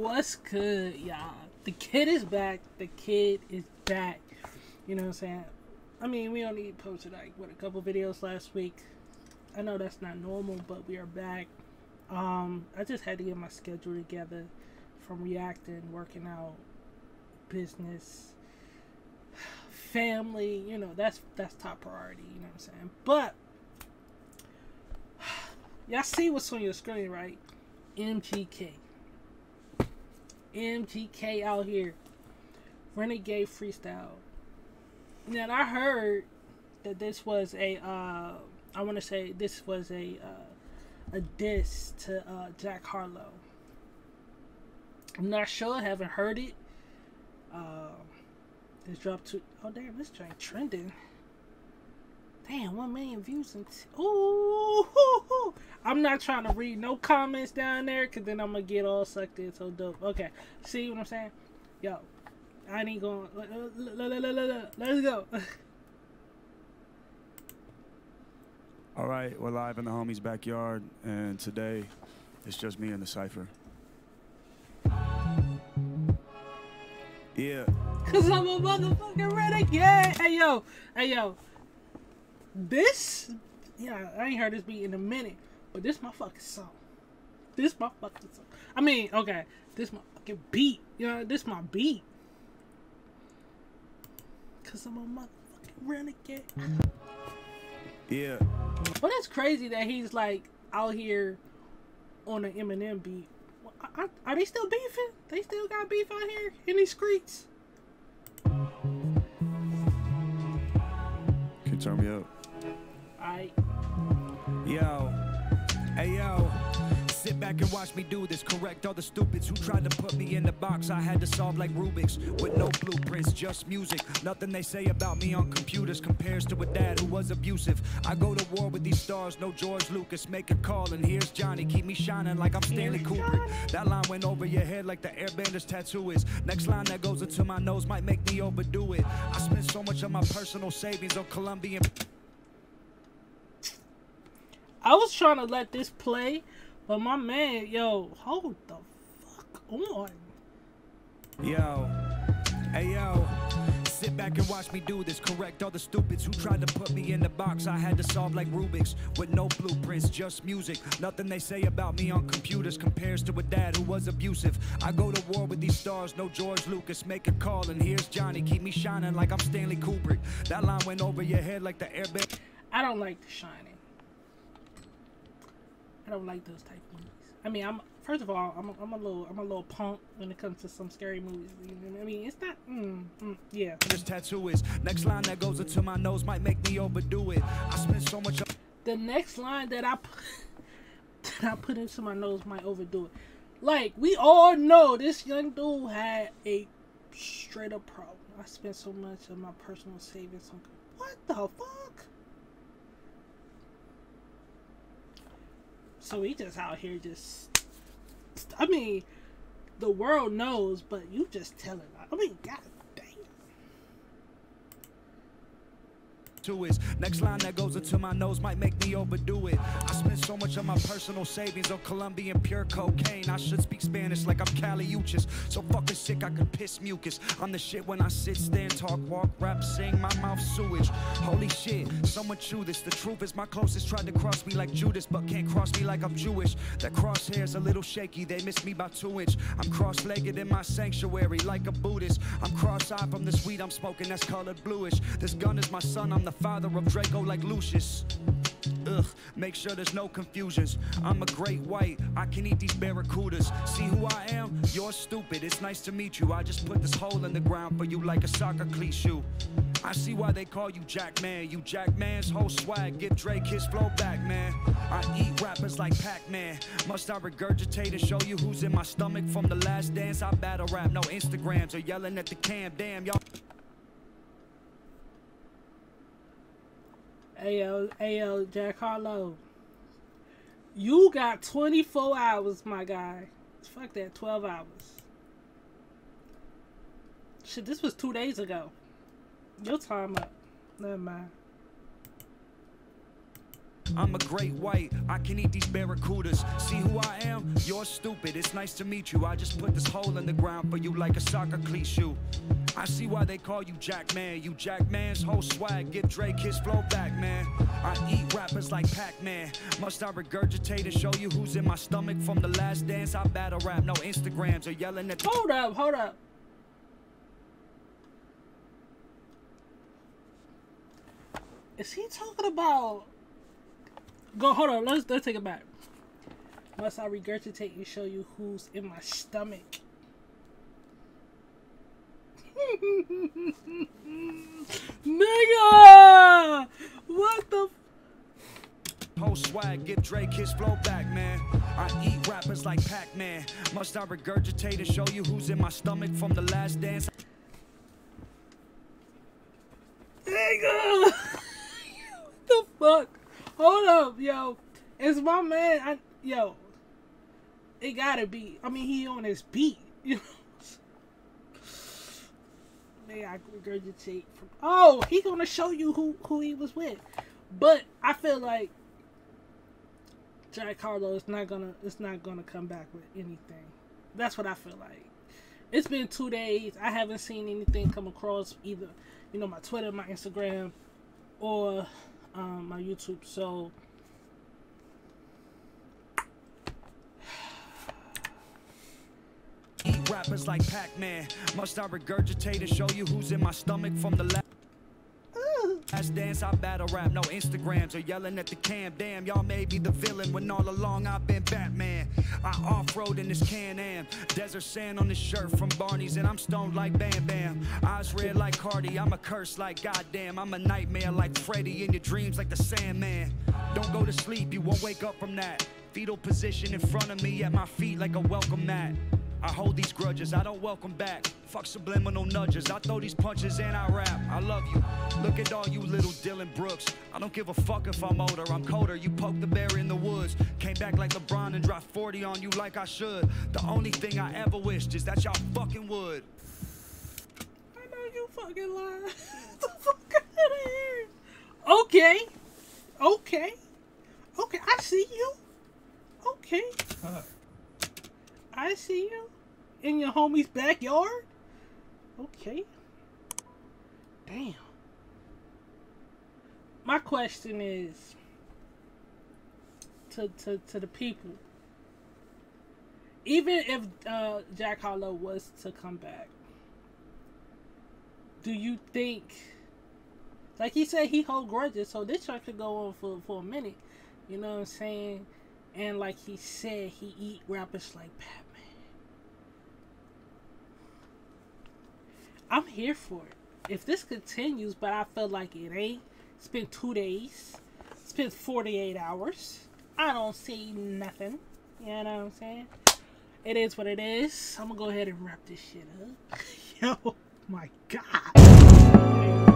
What's good, y'all? The kid is back. The kid is back. You know what I'm saying? I mean, we only posted like, what, a couple videos last week. I know that's not normal, but we are back. I just had to get my schedule together from reacting, working out, business, family. You know, that's top priority. You know what I'm saying? But y'all see what's on your screen, right? MGK. MGK out here. Renegade Freestyle. Now, I heard that this was a, I want to say this was a diss to Jack Harlow. I'm not sure. I haven't heard it. This dropped to, oh, damn, this joint trending. Damn, 1 million views. And ooh, hoo, hoo. I'm not trying to read no comments down there because then I'm going to get all sucked in. So dope. Okay. See what I'm saying? Yo, I ain't going. Let's go. All right. We're live in the homie's backyard. And today, it's just me and the cypher. Yeah. Because I'm a motherfucking renegade. Hey, yo. Hey, yo. This, yeah, I ain't heard this beat in a minute, but this my fucking song. This my fucking song. I mean, okay, this my fucking beat. You know, this my beat. Cause I'm a motherfucking renegade. Yeah. Well, that's crazy that he's like out here on an Eminem beat. Are they still beefing? They still got beef out here in these streets? Can you turn me up? Alright. Yo. Hey, yo. Sit back and watch me do this. Correct all the stupids who tried to put me in the box. I had to solve like Rubik's with no blueprints, just music. Nothing they say about me on computers compares to a dad who was abusive. I go to war with these stars, no George Lucas. Make a call and here's Johnny. Keep me shining like I'm Stanley Kubrick. That line went over your head like the airbender's tattoo is. Next line that goes into my nose might make me overdo it. I spent so much of my personal savings on Colombian. I was trying to let this play, but my man, yo, hold the fuck on. Yo, hey, yo. Sit back and watch me do this. Correct all the stupids who tried to put me in the box. I had to solve like Rubik's with no blueprints, just music. Nothing they say about me on computers compares to a dad who was abusive. I go to war with these stars, no George Lucas. Make a call and here's Johnny. Keep me shining like I'm Stanley Kubrick. That line went over your head like the airbag. I don't like the shining. I don't like those type of movies. I mean, I'm a little punk when it comes to some scary movies. I mean, it's not. Yeah. This tattoo is next line that goes into my nose might make me overdo it. I spent so much. The next line that I put into my nose might overdo it. Like we all know, this young dude had a straight up problem. I spent so much of my personal savings on. What the fuck? So he just out here just, I mean, the world knows, but you just tell it. I mean, god damn. Two is next line that goes into my nose might make me overdo it. I spent so much of my personal savings on Colombian pure cocaine. I should speak Spanish like I'm Caliuchis. So fucking sick I could piss mucus. I'm the shit when I sit, stand, talk, walk, rap, sing. My mouth sewage. Holy shit, someone chew this. The truth is my closest tried to cross me like Judas, but can't cross me like I'm Jewish. That crosshair's a little shaky, they missed me by 2 inch. I'm cross-legged in my sanctuary like a Buddhist. I'm cross-eyed from this weed I'm smoking that's colored bluish. This gun is my son, I'm the father of Draco like Lucius. Ugh, make sure there's no confusions. I'm a great white, I can eat these barracudas. See who I am? You're stupid. It's nice to meet you. I just put this hole in the ground for you like a soccer cliche. I see why they call you Jack Man. You Jack Man's whole swag. Give Drake his flow back, man. I eat rappers like Pac-Man. Must I regurgitate and show you who's in my stomach from the last dance? I battle rap, no Instagrams or yelling at the cam. Damn, y'all. Ayo, Jack Harlow. You got 24 hours, my guy. Fuck that, 12 hours. Shit, this was 2 days ago. Your time up. Never mind. I'm a great white, I can eat these barracudas. See who I am? You're stupid, it's nice to meet you. I just put this hole in the ground for you like a soccer cliche. I see why they call you Jack Man. You Jack Man's whole swag, give Drake his flow back, man. I eat rappers like Pac-Man. Must I regurgitate and show you who's in my stomach from the last dance? I battle rap, no Instagrams or yelling at— Hold up, hold up. Is he talking about— Go, hold on, let's take it back. Must I regurgitate and show you who's in my stomach? Nigga! What the post swag, give Drake his flow back, man. I eat rappers like Pac-Man. Must I regurgitate and show you who's in my stomach from the last dance? Nigga! What the fuck? Hold up, yo. It's my man. Yo. It gotta be. I mean, he on his beat. You know? I regurgitate from— oh, he gonna show you who he was with, but I feel like Jack Harlow is not gonna come back with anything. That's what I feel like. It's been 2 days. I haven't seen anything come across either, you know, my Twitter, my Instagram, or my YouTube. So eat rappers like Pac-Man. Must I regurgitate and show you who's in my stomach from the last dance? I battle rap, no Instagrams or yelling at the cam. Damn, y'all may be the villain when all along I've been Batman. I off-road in this Can-Am, desert sand on this shirt from Barney's, and I'm stoned like Bam Bam. Eyes red like Cardi, I'm a curse like goddamn. I'm a nightmare like Freddy, in your dreams like the Sandman. Don't go to sleep, you won't wake up from that. Fetal position in front of me, at my feet like a welcome mat. I hold these grudges, I don't welcome back. Fuck subliminal nudges, I throw these punches and I rap. I love you, look at all you little Dylan Brooks. I don't give a fuck if I'm older, I'm colder. You poke the bear in the woods, came back like LeBron and dropped 40 on you like I should. The only thing I ever wished is that y'all fucking would. I know you fucking lying. Get the fuck out of here. Okay, okay, okay, I see you. Okay. Huh. I see you in your homie's backyard. Okay. Damn. My question is to the people. Even if Jack Harlow was to come back, do you think, like he said, he hold grudges, so this shit could go on for a minute. You know what I'm saying? And like he said, he eat rappers like Batman. I'm here for it. If this continues, but I feel like it ain't. It's been 2 days. It's been 48 hours. I don't see nothing. You know what I'm saying? It is what it is. I'm gonna go ahead and wrap this shit up. Yo, my God.